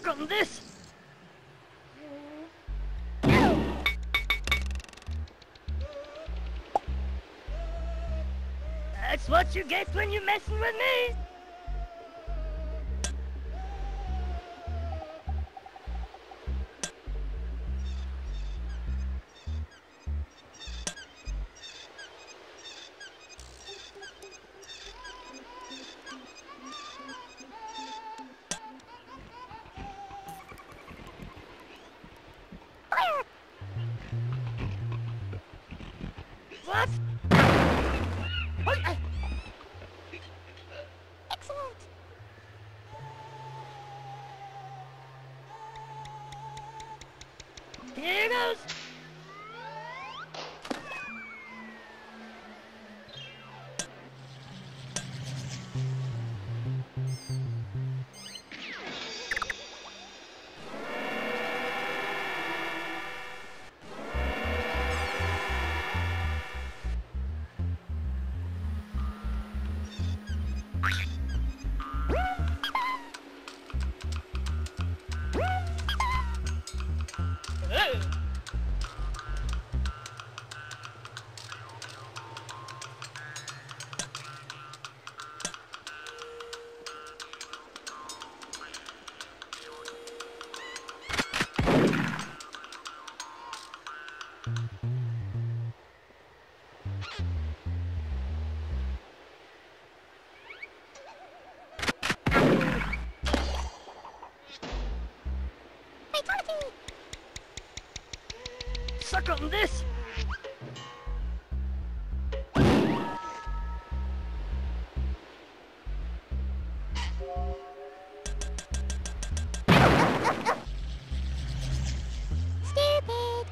suck on this! That's what you get when you're messing with me! What? Excellent. Here goes. Suck on this! Stupid!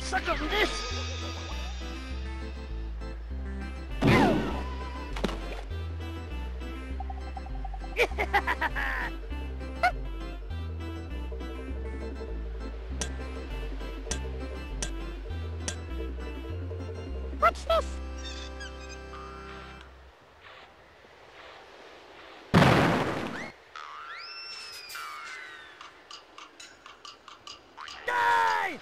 Suck on this! What's this? Die!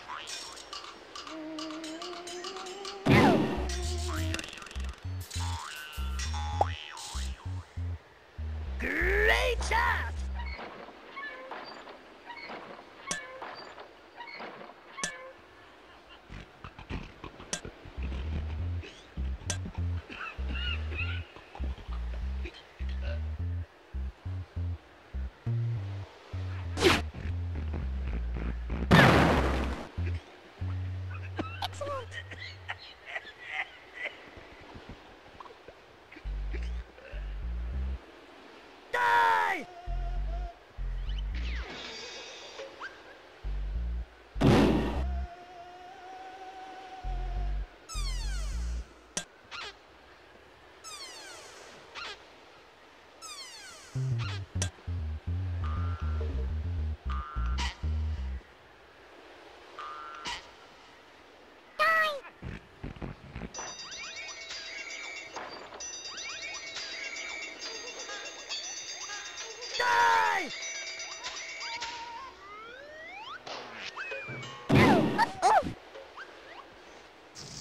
Great shot!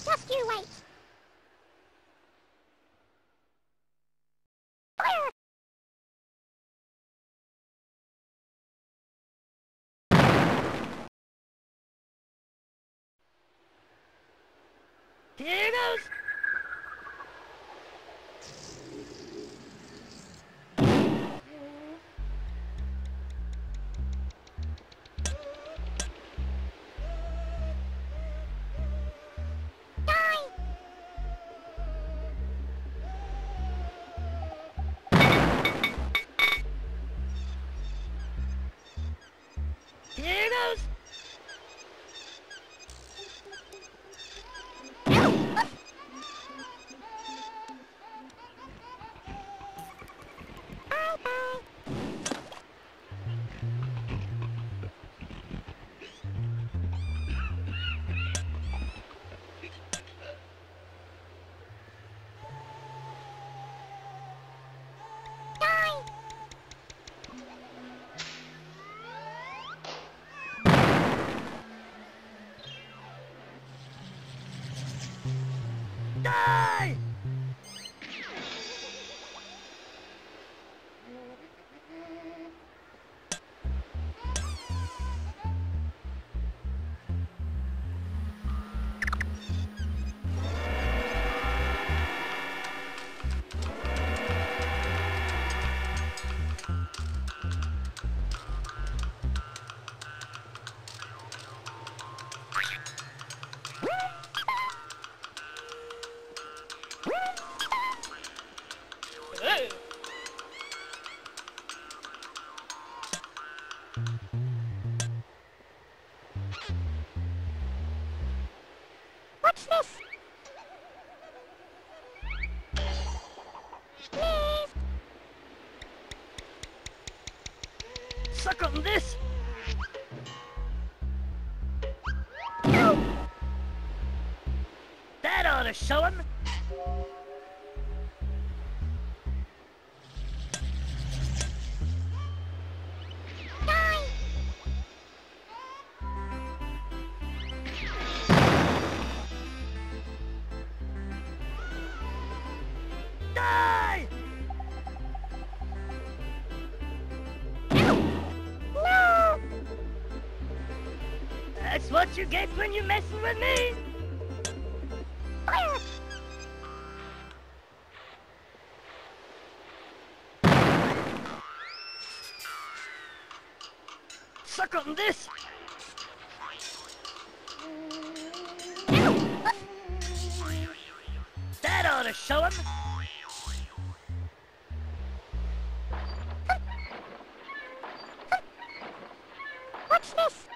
Just you wait. Here goes. Here goes! Yay! What's this? Suck on this! Oh. That ought to show him! That's what you get when you're messing with me! Suck on this! That ought to show him! What's this?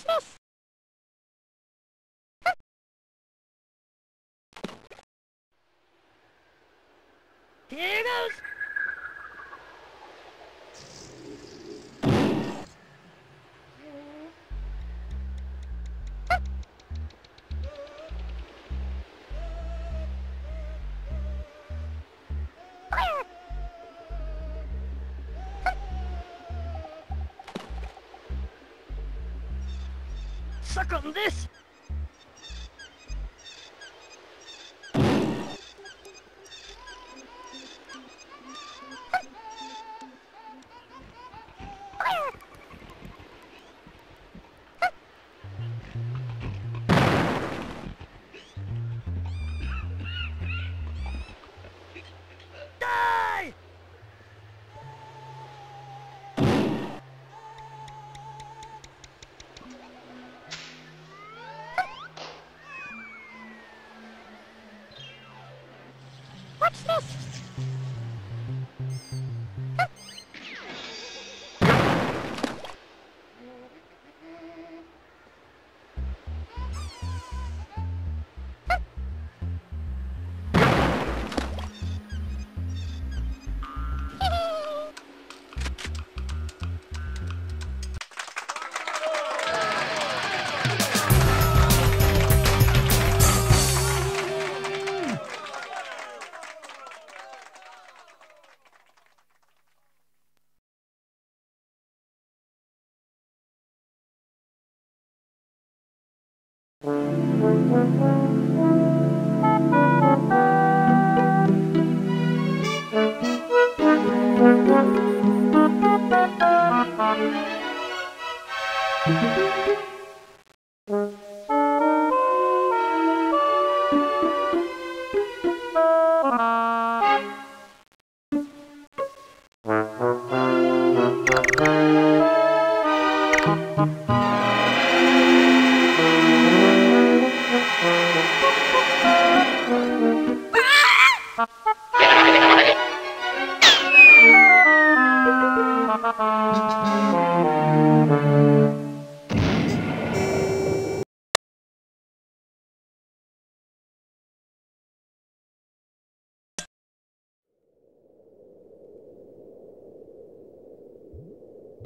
What's this? Here goes! Suck on this! What's this?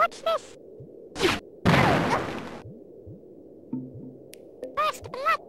What's this? First blood.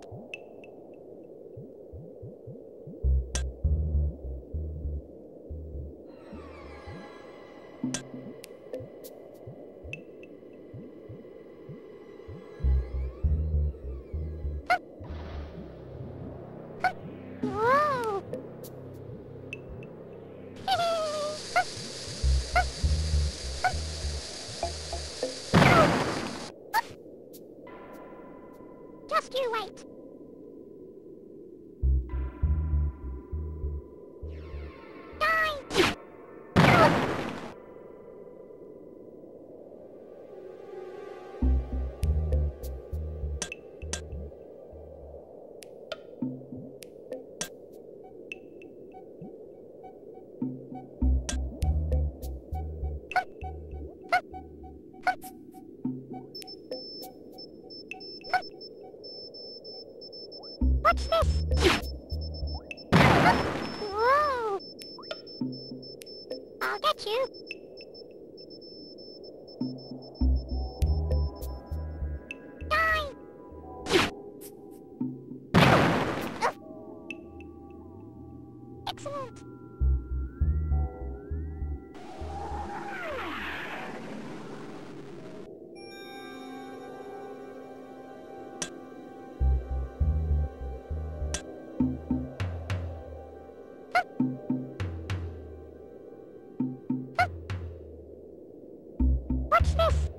What's this? Whoa! I'll get you. Die! Excellent! What's this?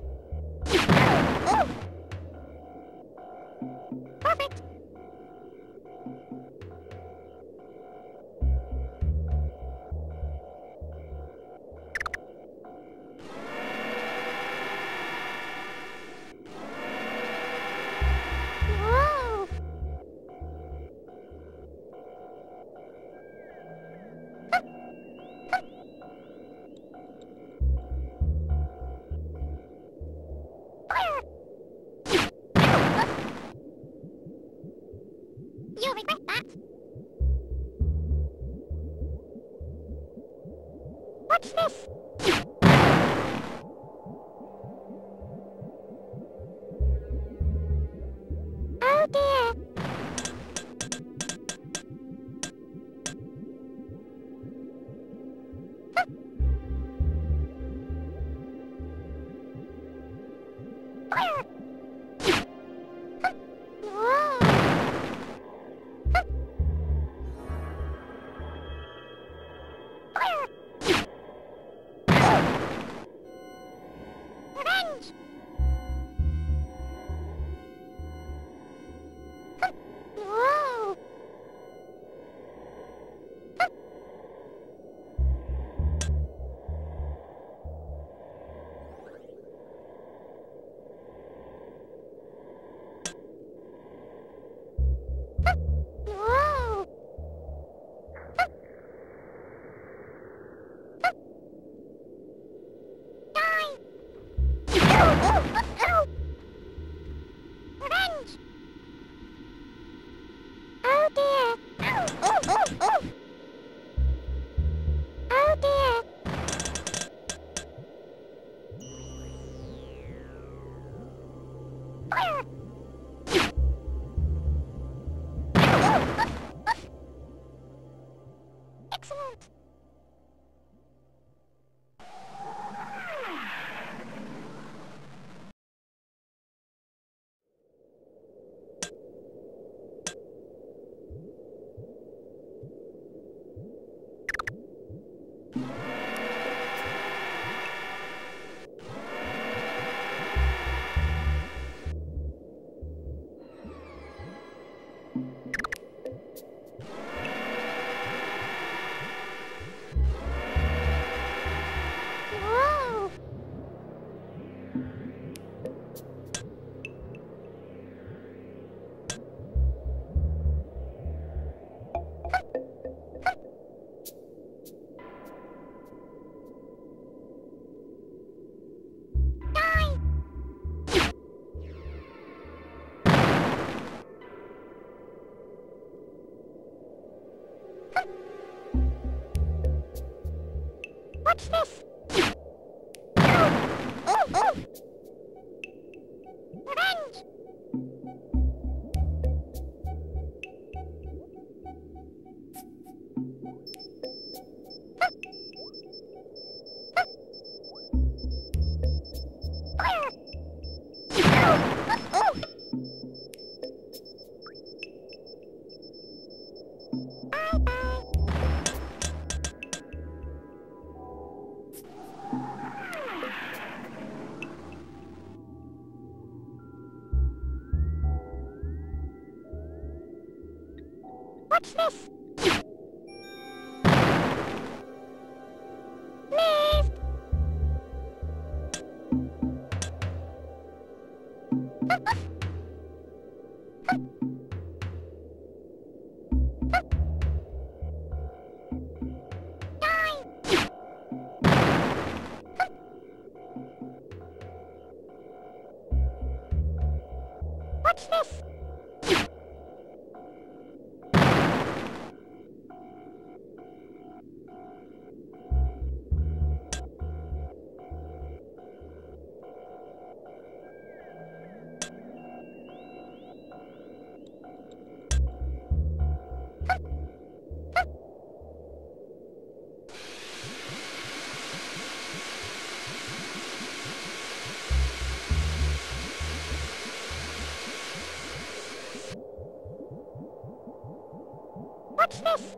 Oh. Perfect. You'll regret that. What's this? Oh dear. Fire! Excellent! What's this? Oh! Oh! What's this? Left.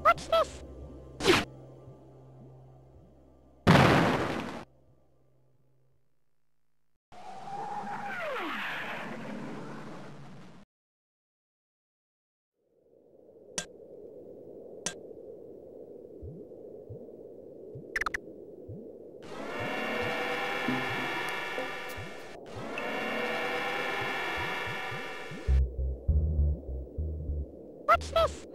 What's this? What's this? Oops. What's this? What's this?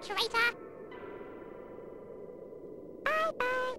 Traitor! Bye-bye!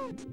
Excellent.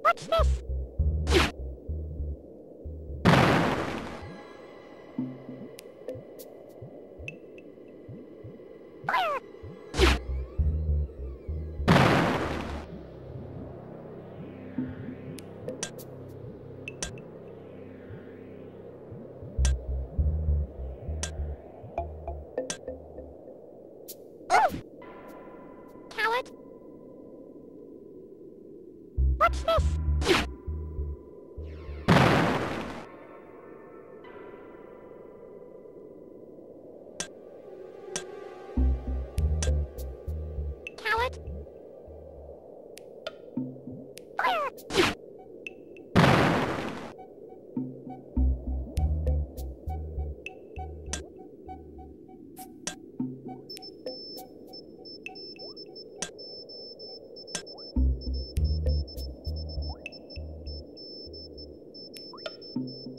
What's this? What's this?